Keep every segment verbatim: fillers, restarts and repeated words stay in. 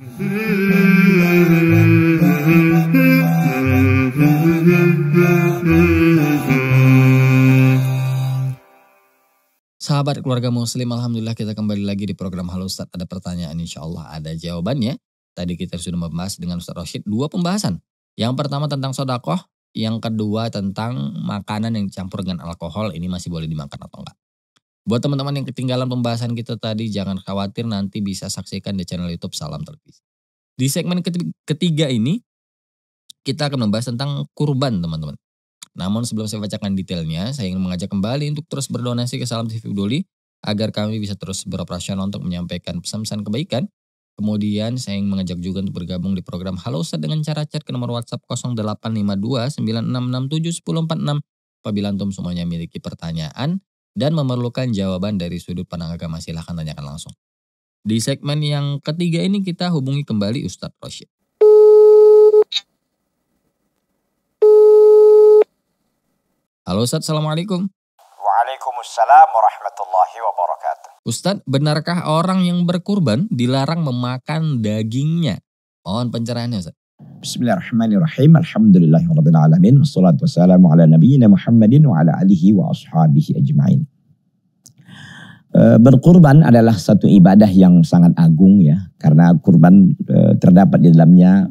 Sahabat keluarga muslim, alhamdulillah kita kembali lagi di program Halo Ustadz. Ada pertanyaan, insya Allah ada jawabannya. Tadi kita sudah membahas dengan Ustadz Rasyid dua pembahasan. Yang pertama tentang sodakoh, yang kedua tentang makanan yang dicampur dengan alkohol, ini masih boleh dimakan atau enggak. Buat teman-teman yang ketinggalan pembahasan kita tadi, jangan khawatir, nanti bisa saksikan di channel YouTube Salam T V. Di segmen ketiga ini, kita akan membahas tentang kurban, teman-teman. Namun sebelum saya bacakan detailnya, saya ingin mengajak kembali untuk terus berdonasi ke Salam T V Peduli, agar kami bisa terus beroperasional untuk menyampaikan pesan-pesan kebaikan. Kemudian saya ingin mengajak juga untuk bergabung di program Halo Ustadz dengan cara chat ke nomor WhatsApp nol delapan lima dua sembilan enam enam tujuh satu nol empat enam. Apabila antum semuanya memiliki pertanyaan dan memerlukan jawaban dari sudut pandang agama, silahkan tanyakan langsung. Di segmen yang ketiga ini kita hubungi kembali Ustadz Rasyid. Halo Ustadz, Assalamualaikum. Waalaikumsalam warahmatullahi wabarakatuh. Ustadz, benarkah orang yang berkurban dilarang memakan dagingnya? Mohon pencerahannya, Ustadz. Bismillahirrahmanirrahim. Alhamdulillahirabbil alamin wassalatu wassalamu ala nabiyyina Muhammadin wa ala alihi wa ashabihi ajmain. Berkurban adalah satu ibadah yang sangat agung ya, karena kurban terdapat di dalamnya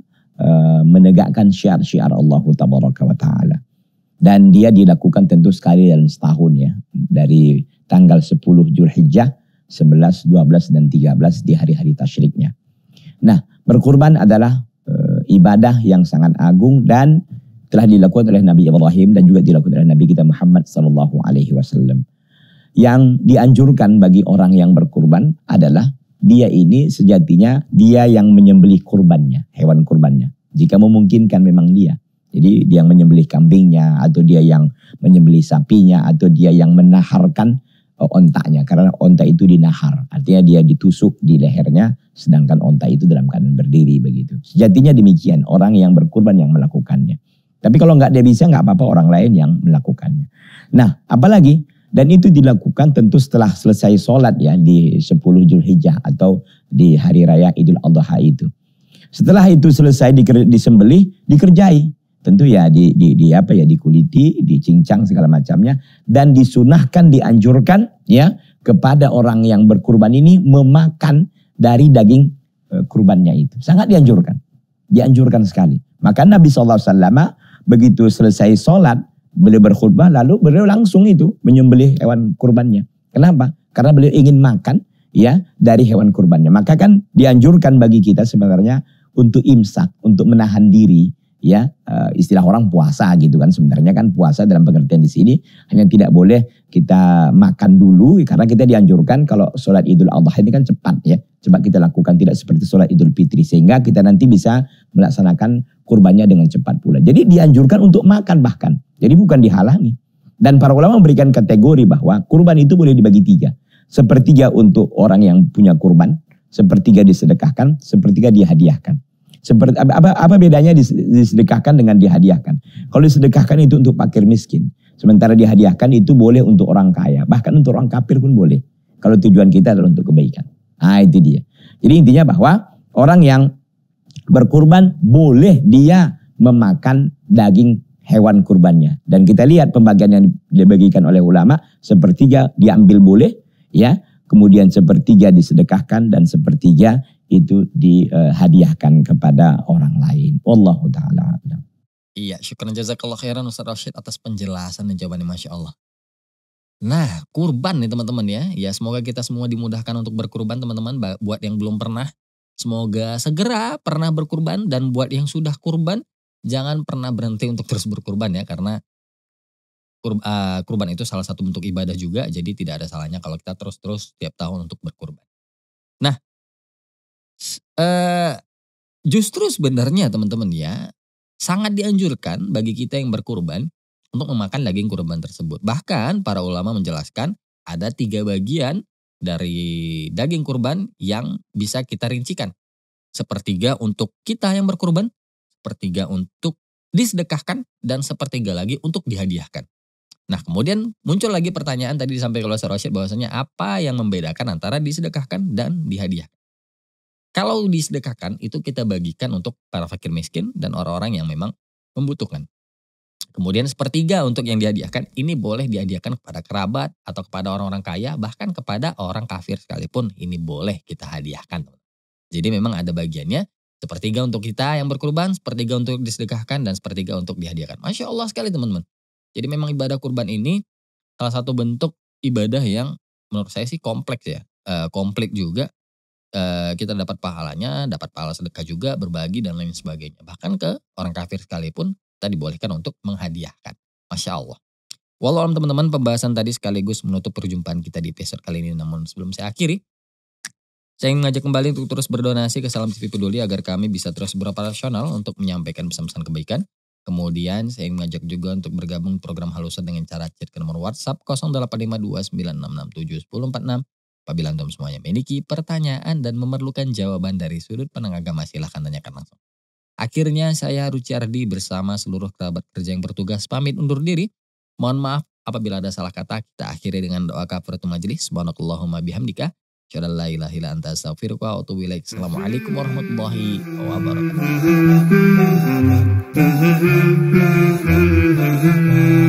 menegakkan syiar-syiar Allah tabaraka wa taala. Dan dia dilakukan tentu sekali dalam setahun ya, dari tanggal sepuluh Zulhijjah, sebelas, dua belas dan tiga belas di hari-hari tasyriknya. Nah, berkurban adalah ibadah yang sangat agung dan telah dilakukan oleh Nabi Ibrahim dan juga dilakukan oleh Nabi kita Muhammad Sallallahu Alaihi Wasallam. Yang dianjurkan bagi orang yang berkurban adalah dia ini sejatinya dia yang menyembelih kurbannya, hewan kurbannya. Jika memungkinkan memang dia. Jadi dia yang menyembelih kambingnya, atau dia yang menyembelih sapinya, atau dia yang menaharkan ontaknya. Karena onta itu dinahar, artinya dia ditusuk di lehernya, sedangkan onta itu dalam keadaan berdiri begitu. Sejatinya demikian orang yang berkurban yang melakukannya. Tapi kalau nggak dia bisa, nggak apa-apa orang lain yang melakukannya. Nah, apalagi dan itu dilakukan tentu setelah selesai sholat ya di sepuluh Zulhijjah atau di hari raya Idul Adha itu. Setelah itu selesai disembelih, dikerjai. Tentu ya di, di, di apa ya dikuliti, dicincang segala macamnya, dan disunahkan, dianjurkan ya kepada orang yang berkurban ini memakan dari daging e, kurbannya itu. Sangat dianjurkan, dianjurkan sekali. Maka Nabi shallallahu alaihi wasallam begitu selesai sholat beliau berkhutbah, lalu beliau langsung itu menyembelih hewan kurbannya. Kenapa? Karena beliau ingin makan ya dari hewan kurbannya. Maka kan dianjurkan bagi kita sebenarnya untuk imsak, untuk menahan diri. Ya, istilah orang puasa gitu kan, sebenarnya kan puasa dalam pengertian di sini hanya tidak boleh kita makan dulu, karena kita dianjurkan kalau sholat Idul Adha ini kan cepat ya, cepat kita lakukan, tidak seperti sholat Idul Fitri, sehingga kita nanti bisa melaksanakan kurbannya dengan cepat pula. Jadi dianjurkan untuk makan bahkan, jadi bukan dihalangi. Dan para ulama memberikan kategori bahwa kurban itu boleh dibagi tiga, sepertiga untuk orang yang punya kurban, sepertiga disedekahkan, sepertiga dihadiahkan. Seperti apa, apa bedanya disedekahkan dengan dihadiahkan? Kalau disedekahkan itu untuk fakir miskin, sementara dihadiahkan itu boleh untuk orang kaya, bahkan untuk orang kafir pun boleh. Kalau tujuan kita adalah untuk kebaikan. Nah, itu dia. Jadi intinya bahwa orang yang berkurban boleh dia memakan daging hewan kurbannya. Dan kita lihat pembagian yang dibagikan oleh ulama, sepertiga diambil boleh, ya. Kemudian sepertiga disedekahkan dan sepertiga itu dihadiahkan kepada orang lain. Wallahu ta'ala a'lam. Iya, syukran jazakallah khairan Ustadz Rasyid atas penjelasan dan jawabannya, Masya Allah. Nah, kurban nih teman-teman ya. Ya, semoga kita semua dimudahkan untuk berkurban teman-teman. Buat yang belum pernah, semoga segera pernah berkurban. Dan buat yang sudah kurban, jangan pernah berhenti untuk terus berkurban ya. Karena kurban itu salah satu bentuk ibadah juga. Jadi tidak ada salahnya kalau kita terus-terus tiap tahun untuk berkurban. Nah, Uh, justru sebenarnya teman-teman ya, sangat dianjurkan bagi kita yang berkurban untuk memakan daging kurban tersebut. Bahkan para ulama menjelaskan ada tiga bagian dari daging kurban yang bisa kita rincikan. Sepertiga untuk kita yang berkurban, sepertiga untuk disedekahkan, dan sepertiga lagi untuk dihadiahkan. Nah, kemudian muncul lagi pertanyaan tadi disampaikan oleh Ustadz Rasyid bahwasanya apa yang membedakan antara disedekahkan dan dihadiahkan. Kalau disedekahkan itu kita bagikan untuk para fakir miskin dan orang-orang yang memang membutuhkan. Kemudian sepertiga untuk yang dihadiahkan ini boleh dihadiahkan kepada kerabat atau kepada orang-orang kaya, bahkan kepada orang kafir sekalipun ini boleh kita hadiahkan. Jadi memang ada bagiannya, sepertiga untuk kita yang berkurban, sepertiga untuk disedekahkan, dan sepertiga untuk dihadiahkan. Masya Allah sekali teman-teman. Jadi memang ibadah kurban ini salah satu bentuk ibadah yang menurut saya sih kompleks ya. E, komplit juga. E, kita dapat pahalanya, dapat pahala sedekah juga, berbagi dan lain sebagainya. Bahkan ke orang kafir sekalipun kita dibolehkan untuk menghadiahkan. Masya Allah. Walau alam teman-teman, pembahasan tadi sekaligus menutup perjumpaan kita di episode kali ini. Namun sebelum saya akhiri, saya ingin mengajak kembali untuk terus berdonasi ke Salam T V Peduli agar kami bisa terus beroperasional untuk menyampaikan pesan-pesan kebaikan. Kemudian saya ingin mengajak juga untuk bergabung program Halusan dengan cara chat ke nomor WhatsApp nol delapan lima dua sembilan enam enam tujuh satu nol empat enam. Apabila antum semuanya memiliki pertanyaan dan memerlukan jawaban dari sudut pandang agama, silahkan tanyakan langsung. Akhirnya saya Rucardi bersama seluruh kerabat kerja yang bertugas pamit undur diri. Mohon maaf apabila ada salah kata. Kita akhiri dengan doa kafaratul majelis. Subhanakallahumma bihamdika. Assalamualaikum warahmatullahi wabarakatuh.